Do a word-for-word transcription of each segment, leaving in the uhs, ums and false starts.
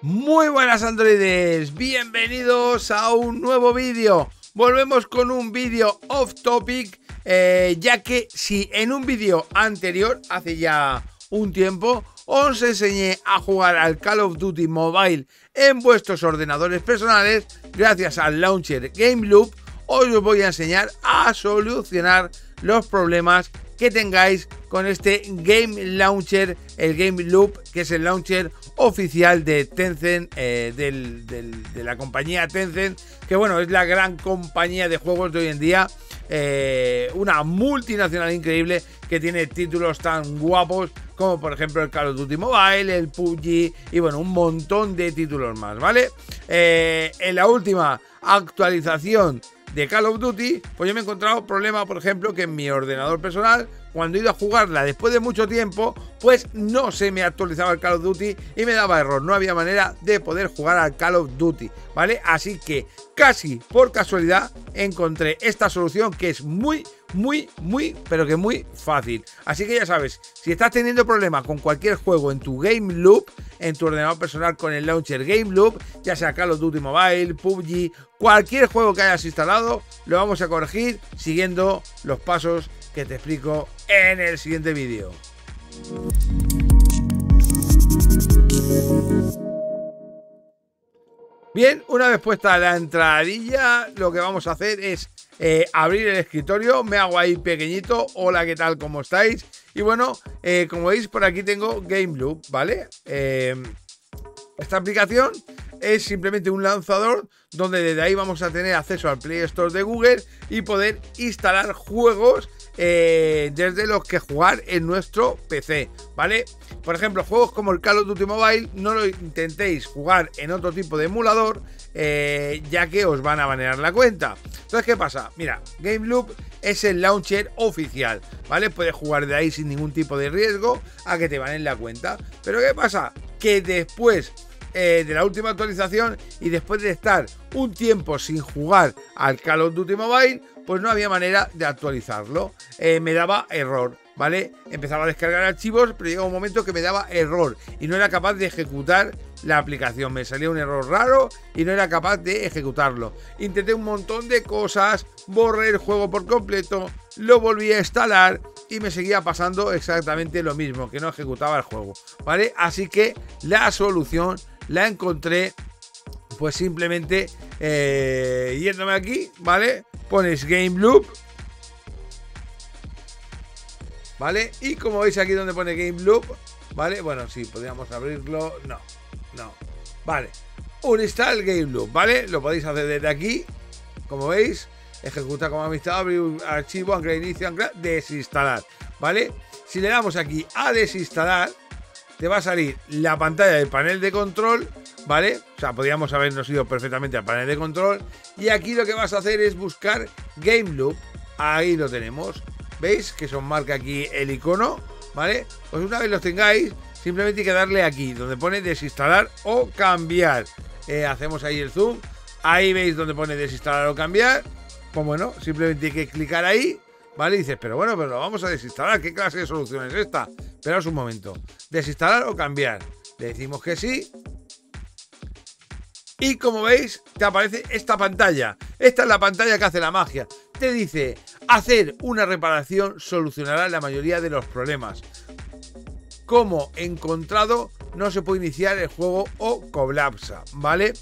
Muy buenas androides, bienvenidos a un nuevo vídeo. Volvemos con un vídeo off topic, eh, ya que si en un vídeo anterior, hace ya un tiempo, os enseñé a jugar al Call of Duty Mobile en vuestros ordenadores personales, gracias al launcher GameLoop, hoy os voy a enseñar a solucionar los problemas que tengáis con este Game Launcher, el GameLoop, que es el launcher oficial de Tencent, eh, del, del, de la compañía Tencent, que bueno, es la gran compañía de juegos de hoy en día, eh, una multinacional increíble que tiene títulos tan guapos como por ejemplo el Call of Duty Mobile, el P U B G y bueno, un montón de títulos más, ¿vale? Eh, en la última actualización de Call of Duty, pues yo me he encontrado problema, por ejemplo, que en mi ordenador personal, cuando he ido a jugarla después de mucho tiempo, pues no se me actualizaba el Call of Duty y me daba error, no había manera de poder jugar al Call of Duty, ¿vale? Así que casi por casualidad encontré esta solución que es muy, muy, muy, pero que muy fácil. Así que ya sabes, si estás teniendo problemas con cualquier juego en tu GameLoop, en tu ordenador personal con el launcher GameLoop, ya sea Call of Duty Mobile, P U B G, cualquier juego que hayas instalado, lo vamos a corregir siguiendo los pasos que te explico en el siguiente vídeo. Bien, una vez puesta la entradilla, lo que vamos a hacer es eh, abrir el escritorio. Me hago ahí pequeñito. Hola, ¿qué tal? ¿Cómo estáis? Y bueno, eh, como veis, por aquí tengo GameLoop, ¿vale? Eh, esta aplicación es simplemente un lanzador donde desde ahí vamos a tener acceso al Play Store de Google y poder instalar juegos eh, desde los que jugar en nuestro P C, ¿vale? Por ejemplo, juegos como el Call of Duty Mobile no lo intentéis jugar en otro tipo de emulador, eh, ya que os van a banear la cuenta. Entonces, ¿qué pasa? Mira, GameLoop es el launcher oficial, ¿vale? Puedes jugar de ahí sin ningún tipo de riesgo a que te baneen la cuenta. Pero ¿qué pasa? Que después Eh, de la última actualización y después de estar un tiempo sin jugar al Call of Duty Mobile, pues no había manera de actualizarlo, eh, me daba error, ¿vale? Empezaba a descargar archivos, pero llegaba un momento que me daba error y no era capaz de ejecutar la aplicación, me salía un error raro y no era capaz de ejecutarlo. Intenté un montón de cosas, borré el juego por completo, lo volví a instalar y me seguía pasando exactamente lo mismo, que no ejecutaba el juego, ¿vale? Así que la solución la encontré, pues simplemente eh, yéndome aquí, ¿vale? Pones GameLoop, ¿vale? Y como veis aquí donde pone GameLoop, ¿vale? Bueno, sí, podríamos abrirlo. No, no. Vale. Uninstall GameLoop, ¿vale? Lo podéis hacer desde aquí, como veis. Ejecutar como amistad, abrir un archivo, anclar inicio, anclar, desinstalar, ¿vale? Si le damos aquí a desinstalar, te va a salir la pantalla del panel de control, ¿vale? O sea, podríamos habernos ido perfectamente al panel de control. Y aquí lo que vas a hacer es buscar GameLoop. Ahí lo tenemos. ¿Veis? Que son marca aquí el icono, ¿vale? Pues una vez los tengáis, simplemente hay que darle aquí, donde pone desinstalar o cambiar. Eh, hacemos ahí el zoom. Ahí veis donde pone desinstalar o cambiar. Pues bueno, simplemente hay que clicar ahí, ¿vale? Y dices, pero bueno, pero lo vamos a desinstalar. ¿Qué clase de solución es esta? Esperaos un momento. Desinstalar o cambiar. Le decimos que sí. Y como veis, te aparece esta pantalla. Esta es la pantalla que hace la magia. Te dice, hacer una reparación solucionará la mayoría de los problemas. Como encontrado, no se puede iniciar el juego o colapsa, ¿vale?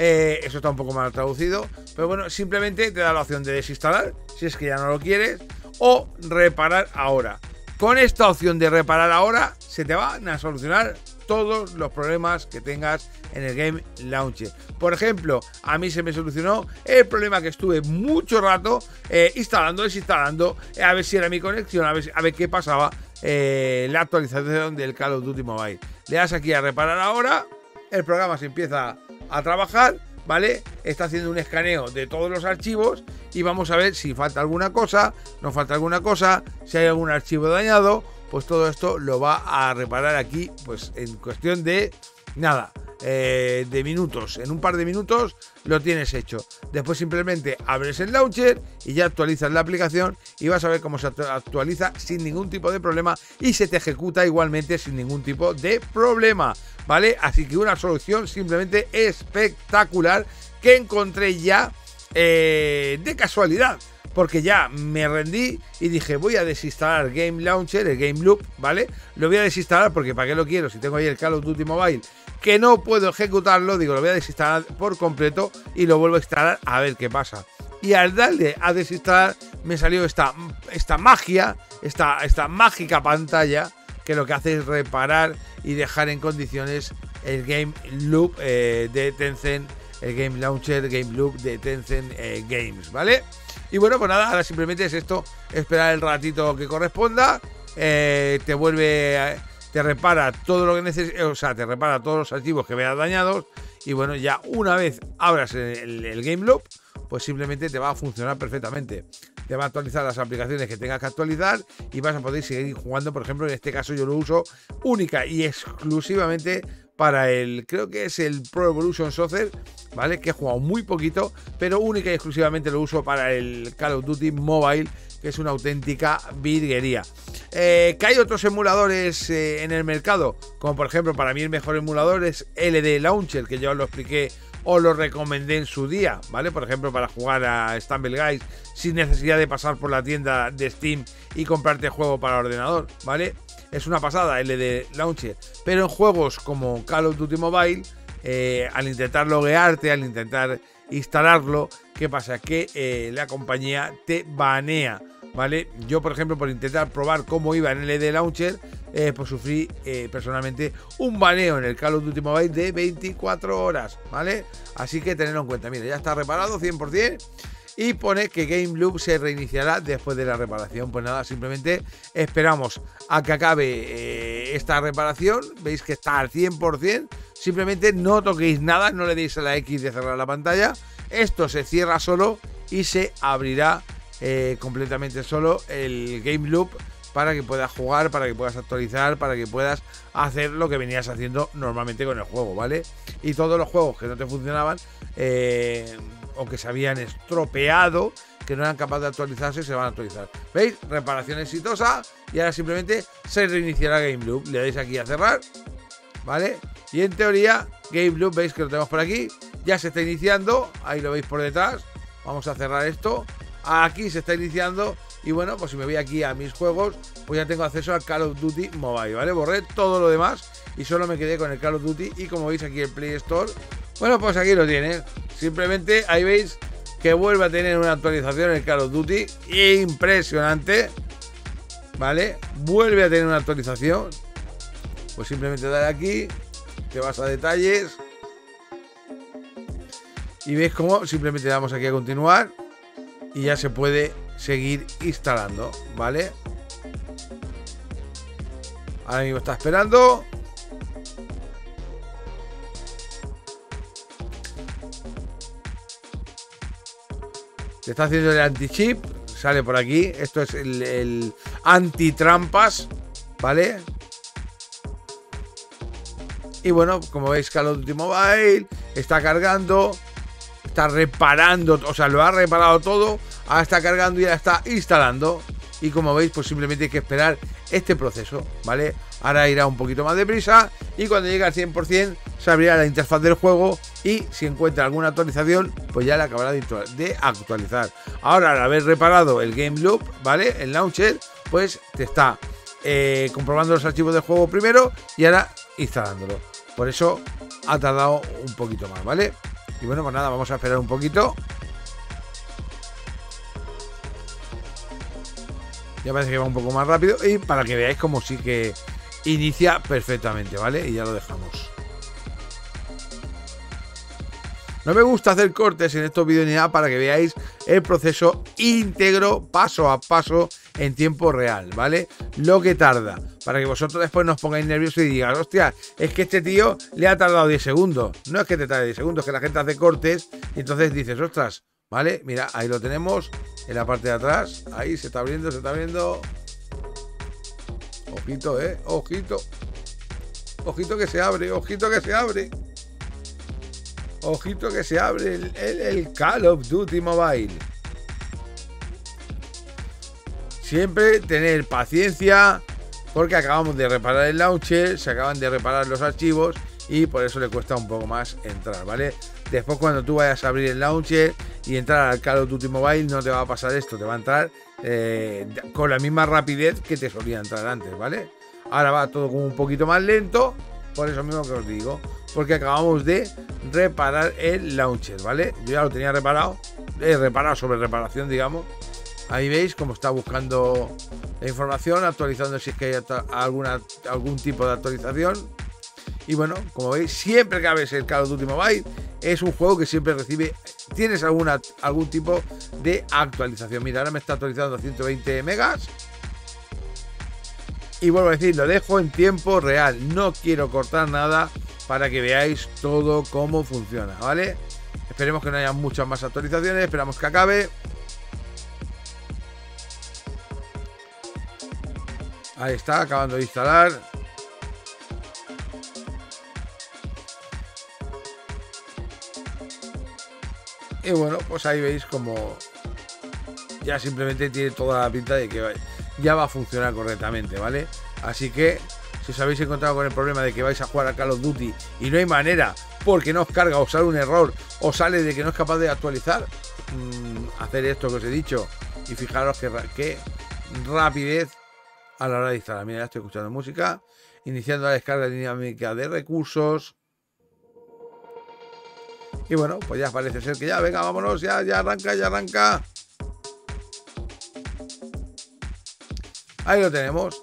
Eh, eso está un poco mal traducido. Pero bueno, simplemente te da la opción de desinstalar, si es que ya no lo quieres, o reparar ahora. Con esta opción de reparar ahora se te van a solucionar todos los problemas que tengas en el Game Launcher. Por ejemplo, a mí se me solucionó el problema que estuve mucho rato eh, instalando, desinstalando, eh, a ver si era mi conexión, a ver, a ver qué pasaba eh, la actualización del Call of Duty Mobile. Le das aquí a reparar ahora, el programa se empieza a trabajar, ¿vale? Está haciendo un escaneo de todos los archivos y vamos a ver si falta alguna cosa, no falta alguna cosa, si hay algún archivo dañado pues todo esto lo va a reparar aquí, pues en cuestión de nada, eh, de minutos. En un par de minutos lo tienes hecho. Después simplemente abres el launcher y ya actualizas la aplicación y vas a ver cómo se actualiza sin ningún tipo de problema y se te ejecuta igualmente sin ningún tipo de problema, ¿vale? Así que una solución simplemente espectacular que encontré ya eh, de casualidad, porque ya me rendí y dije voy a desinstalar Game Launcher, el GameLoop, ¿vale? Lo voy a desinstalar porque ¿para qué lo quiero? Si tengo ahí el Call of Duty Mobile que no puedo ejecutarlo, digo lo voy a desinstalar por completo y lo vuelvo a instalar a ver qué pasa. Y al darle a desinstalar me salió esta, esta magia, esta, esta mágica pantalla que lo que hace es reparar y dejar en condiciones el GameLoop eh, de Tencent, el Game Launcher, GameLoop de Tencent eh, Games, ¿vale? Y bueno, pues nada, ahora simplemente es esto, esperar el ratito que corresponda, eh, te vuelve, te repara todo lo que necesites, o sea, te repara todos los archivos que veas dañados y bueno, ya una vez abras el, el GameLoop, pues simplemente te va a funcionar perfectamente. Te va a actualizar las aplicaciones que tengas que actualizar y vas a poder seguir jugando. Por ejemplo, en este caso yo lo uso única y exclusivamente para el, creo que es el Pro Evolution Soccer, ¿vale? Que he jugado muy poquito, pero única y exclusivamente lo uso para el Call of Duty Mobile, que es una auténtica virguería. Eh, que hay otros emuladores eh, en el mercado, como por ejemplo, para mí el mejor emulador es L D Launcher, que yo os lo expliqué o lo recomendé en su día, ¿vale? Por ejemplo, para jugar a Stumble Guys sin necesidad de pasar por la tienda de Steam y comprarte juego para ordenador, ¿vale? Es una pasada L D Launcher, pero en juegos como Call of Duty Mobile, eh, al intentar loguearte, al intentar instalarlo, ¿qué pasa? Que eh, la compañía te banea, ¿vale? Yo, por ejemplo, por intentar probar cómo iba en L D Launcher, eh, pues sufrí eh, personalmente un baneo en el Call of Duty Mobile de veinticuatro horas, ¿vale? Así que tenedlo en cuenta. Mira, ya está reparado cien por cien. Y pone que GameLoop se reiniciará después de la reparación. Pues nada, simplemente esperamos a que acabe eh, esta reparación. Veis que está al cien por cien. Simplemente no toquéis nada, no le deis a la X de cerrar la pantalla. Esto se cierra solo y se abrirá eh, completamente solo el GameLoop para que puedas jugar, para que puedas actualizar, para que puedas hacer lo que venías haciendo normalmente con el juego, ¿vale? Y todos los juegos que no te funcionaban... Eh, o que se habían estropeado, que no eran capaces de actualizarse, se van a actualizar. ¿Veis? Reparación exitosa. Y ahora simplemente se reiniciará GameLoop. Le dais aquí a cerrar, ¿vale? Y en teoría, GameLoop, veis que lo tenemos por aquí, ya se está iniciando. Ahí lo veis por detrás. Vamos a cerrar esto. Aquí se está iniciando. Y bueno, pues si me voy aquí a mis juegos, pues ya tengo acceso al Call of Duty Mobile, ¿vale? Borré todo lo demás y solo me quedé con el Call of Duty. Y como veis aquí el Play Store, bueno, pues aquí lo tienes. Simplemente ahí veis que vuelve a tener una actualización el Call of Duty. Impresionante. ¿Vale? Vuelve a tener una actualización. Pues simplemente dale aquí. Te vas a detalles. Y veis cómo simplemente damos aquí a continuar. Y ya se puede seguir instalando. ¿Vale? Ahora mismo está esperando. Se está haciendo el anti-chip, sale por aquí. Esto es el, el anti-trampas, ¿vale? Y bueno, como veis, Call of Duty Mobile está cargando, está reparando, o sea, lo ha reparado todo, ahora está cargando y ya está instalando. Y como veis, pues simplemente hay que esperar este proceso, ¿vale? Ahora irá un poquito más deprisa y cuando llegue al cien por cien se abrirá la interfaz del juego. Y si encuentra alguna actualización, pues ya la acabará de actualizar. Ahora, al haber reparado el GameLoop, ¿vale? El launcher, pues te está eh, comprobando los archivos del juego primero y ahora instalándolo. Por eso ha tardado un poquito más, ¿vale? Y bueno, pues nada, vamos a esperar un poquito. Ya parece que va un poco más rápido y para que veáis cómo sí que inicia perfectamente, ¿vale? Y ya lo dejamos. No me gusta hacer cortes en estos vídeos ni nada para que veáis el proceso íntegro, paso a paso, en tiempo real, ¿vale? Lo que tarda, para que vosotros después no os pongáis nerviosos y digáis, hostia, es que este tío le ha tardado diez segundos. No es que te tarde diez segundos, es que la gente hace cortes y entonces dices, ostras, ¿vale? Mira, ahí lo tenemos, en la parte de atrás, ahí se está abriendo, se está abriendo. Ojito, eh, ojito. Ojito que se abre, ojito que se abre. Ojito que se abre el, el, el Call of Duty Mobile. Siempre tener paciencia, porque acabamos de reparar el launcher, se acaban de reparar los archivos y por eso le cuesta un poco más entrar, ¿vale? Después, cuando tú vayas a abrir el launcher y entrar al Call of Duty Mobile, no te va a pasar esto, te va a entrar eh, con la misma rapidez que te solía entrar antes, ¿vale? Ahora va todo como un poquito más lento, por eso mismo que os digo, porque acabamos de reparar el launcher, ¿vale? Yo ya lo tenía reparado, eh, reparado sobre reparación, digamos. Ahí veis cómo está buscando la información, actualizando si es que hay alguna, algún tipo de actualización. Y bueno, como veis, siempre que abres el Call of Duty Mobile, es un juego que siempre recibe, tienes alguna, algún tipo de actualización. Mira, ahora me está actualizando a ciento veinte megas. Y vuelvo a decir, lo dejo en tiempo real, no quiero cortar nada para que veáis todo cómo funciona, ¿vale? Esperemos que no haya muchas más actualizaciones, esperamos que acabe. Ahí está, acabando de instalar. Y bueno, pues ahí veis como ya simplemente tiene toda la pinta de que va, ya va a funcionar correctamente, ¿vale? Así que si os habéis encontrado con el problema de que vais a jugar a Call of Duty y no hay manera porque no os carga, os sale un error, o sale de que no es capaz de actualizar, mmm, hacer esto que os he dicho. Y fijaros que, que rapidez a la hora de instalar. Mira, ya estoy escuchando música, iniciando la descarga dinámica de recursos. Y bueno, pues ya parece ser que ya, venga, vámonos, ya, ya arranca, ya arranca. Ahí lo tenemos.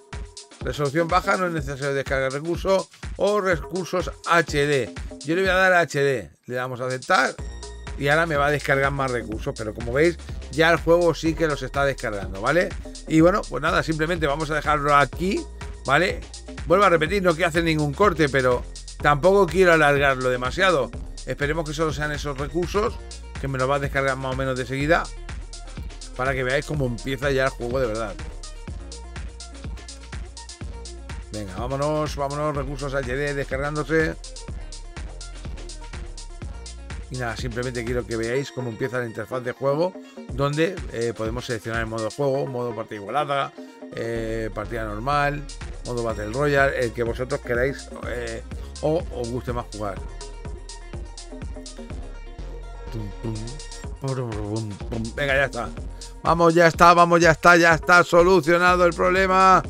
Resolución baja, no es necesario descargar recursos o recursos H D. Yo le voy a dar a H D, le damos a aceptar y ahora me va a descargar más recursos, pero como veis, ya el juego sí que los está descargando, ¿vale? Y bueno, pues nada, simplemente vamos a dejarlo aquí, ¿vale? Vuelvo a repetir, no quiero hacer ningún corte, pero tampoco quiero alargarlo demasiado. Esperemos que solo sean esos recursos, que me los va a descargar más o menos de seguida, para que veáis cómo empieza ya el juego de verdad. Venga, vámonos, vámonos, recursos H D descargándose. Y nada, simplemente quiero que veáis cómo empieza la interfaz de juego, donde eh, podemos seleccionar el modo juego, modo partida igualada, eh, partida normal, modo Battle Royale, el que vosotros queráis eh, o os guste más jugar. Venga, ya está. Vamos, ya está, vamos, ya está, ya está solucionado el problema.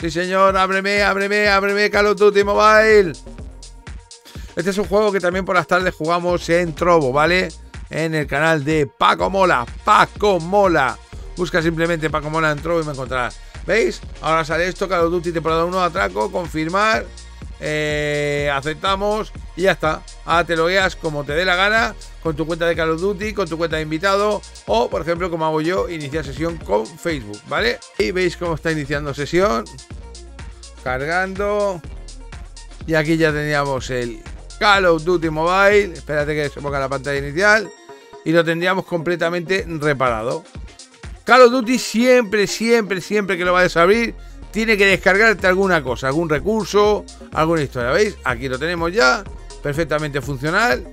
Sí, señor, ábreme, ábreme, ábreme Call of Duty Mobile. Este es un juego que también por las tardes jugamos en Trovo, ¿vale? En el canal de Paco Mola. Paco Mola. Busca simplemente Paco Mola en Trovo y me encontrarás. ¿Veis? Ahora sale esto, Call of Duty temporada uno, atraco, confirmar. Eh, aceptamos y ya está. Ahora te logueas como te dé la gana, con tu cuenta de Call of Duty, con tu cuenta de invitado o, por ejemplo, como hago yo, iniciar sesión con Facebook, ¿vale? Y veis cómo está iniciando sesión. Cargando. Y aquí ya teníamos el Call of Duty Mobile, espérate que se ponga la pantalla inicial y lo tendríamos completamente reparado. Call of Duty siempre, siempre, siempre que lo vayas a abrir, tiene que descargarte alguna cosa, algún recurso, alguna historia, ¿veis? Aquí lo tenemos ya, perfectamente funcional.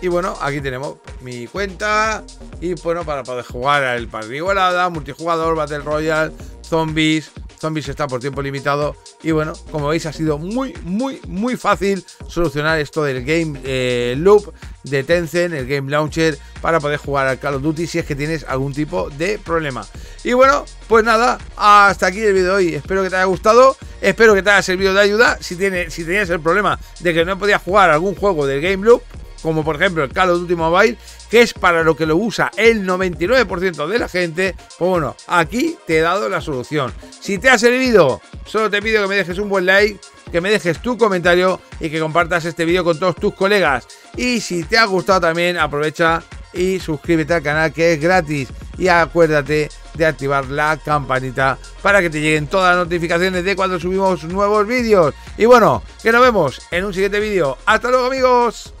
Y bueno, aquí tenemos mi cuenta y bueno, para poder jugar al partida igualada, multijugador, Battle Royale, zombies. Zombies está por tiempo limitado. Y bueno, como veis, ha sido muy, muy, muy fácil solucionar esto del Game eh, Loop de Tencent, el Game Launcher, para poder jugar al Call of Duty si es que tienes algún tipo de problema. Y bueno, pues nada, hasta aquí el vídeo de hoy. Espero que te haya gustado, espero que te haya servido de ayuda. Si, tiene, si tenías el problema de que no podías jugar algún juego del Game Loop, como por ejemplo el Call of Duty Mobile, que es para lo que lo usa el noventa y nueve por ciento de la gente, pues bueno, aquí te he dado la solución. Si te ha servido, solo te pido que me dejes un buen like, que me dejes tu comentario y que compartas este vídeo con todos tus colegas. Y si te ha gustado también, aprovecha y suscríbete al canal, que es gratis. Y acuérdate de activar la campanita para que te lleguen todas las notificaciones de cuando subimos nuevos vídeos. Y bueno, que nos vemos en un siguiente vídeo. ¡Hasta luego, amigos!